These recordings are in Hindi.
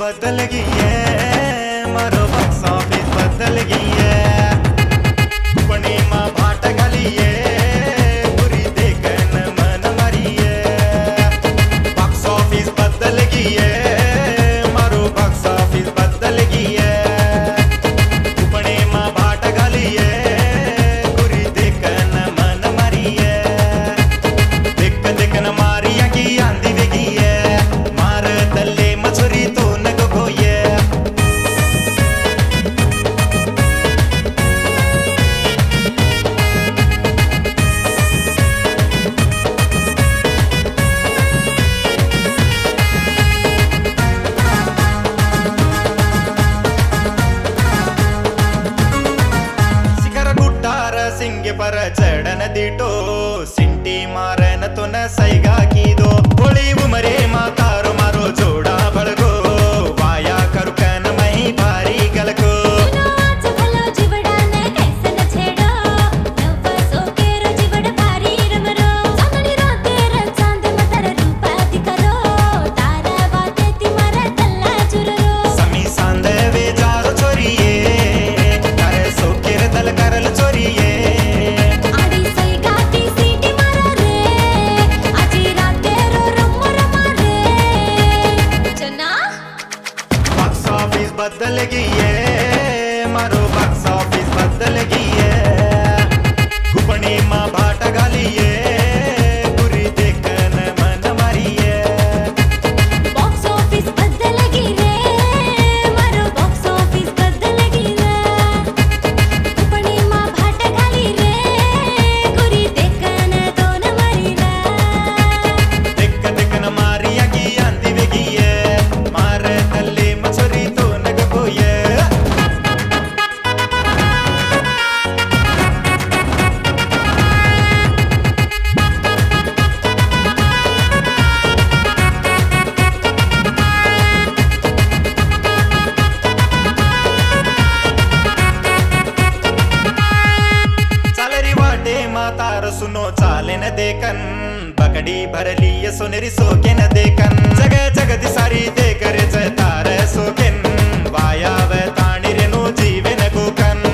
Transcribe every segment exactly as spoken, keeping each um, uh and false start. बदल गई है, मारो बक्सा भी बदल गई है। बनी माँ भाट गली है, बुरी देखन मन मरी है। बक्स ऑफिस बदल गई है, मारो बक्स ऑफिस बदल गई है। बनी माँ भाट गली है, बुरी देखन मन मरी है। देख देखन मारिया की आंधी वेगी है, मार तले मछुरी तो पर चढ़न दिटो, सिंटी मारन तो न सैगा की दो। बोली उमरे मातारो मारो जोड़ा बड़गो, वाया करू कन मही भारी गलको। समी सांदे वे जारो छोरिए, करे सोकेर दल करल छोरिए। बदल गई है, मारो बक्स ऑफिस बदल गई है। गुपनी माँ भाट गाली है, बुरी देखन मन मारी है। बॉक्स ऑफिस बदल गई है, मारो बॉक्स ऑफिस बदल गई है। गुपनी माँ भाट गाली है, बुरी देखन तो न मारी है। देख देखन मारिया की आंधी वेगी है, मार तले मछुरी तो सुनो चाले न देखन, बकड़ी भरली ये सुनरी सोके न देखन। जगह जगत सारी देख रे तारे सोकेन, वाया वे ताणी रे नो जीवन गोकन।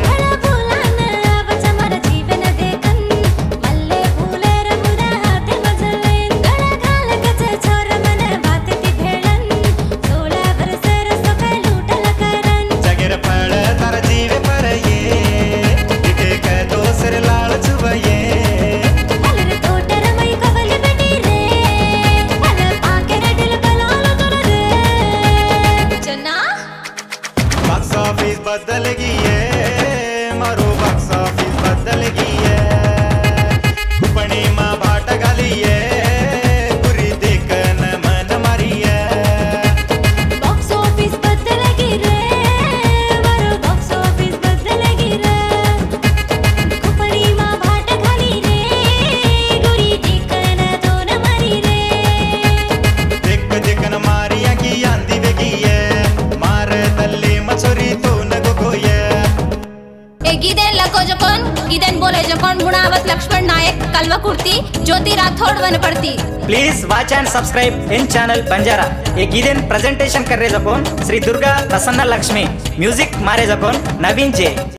ऑफिस बदल गई है, मारो बक्स ऑफिस बदल गई है। गुपनी माँ भाट गाली है, बुरी देखन मन मारी है। बॉक्स ऑफिस बदल गई रे, मारो बॉक्स ऑफिस बदल गई रे। गुपनी माँ भाट गाली रे, बुरी देखन तो न मारी रे। देख देखन मारिया की आंधी वेगी है, मार तले मछुरी तो न गोये। ए गिदेन लको जकोन, गिदेन बोले जकोन, गुणावत लक्ष्मण नायक, कलवा कुर्ती, ज्योति राठौड़ वन पड़ती। Please watch and subscribe in channel Banjara. ए गिदेन प्रेजेंटेशन कर रहे जकोन श्री दुर्गा प्रसन्न लक्ष्मी, म्यूजिक मारे जकोन नवीन जे।